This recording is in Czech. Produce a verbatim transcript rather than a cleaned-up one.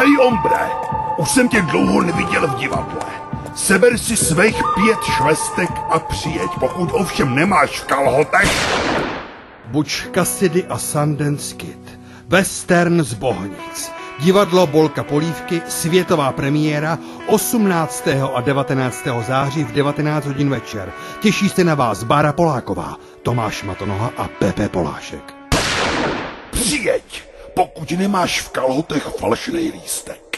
Hej, ombre, už jsem tě dlouho neviděl v divadle. Seber si svých pět švestek a přijeď, pokud ovšem nemáš v kalhotech. Butch Cassidy a Sundance Kid. Western z Bohnic. Divadlo Bolka Polívky, světová premiéra osmnáctého a devatenáctého září v devatenáct hodin večer. Těší se na vás Bára Poláková, Tomáš Matonoha a Pepe Polášek. Přijeď, pokud nemáš v kalhotech falešný lístek.